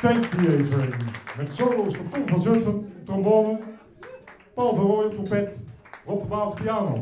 Tankpiezen. Met solo's van Ton van Zutphen, trombone, Paul van Rooij op trompet, Rob van Baal op piano.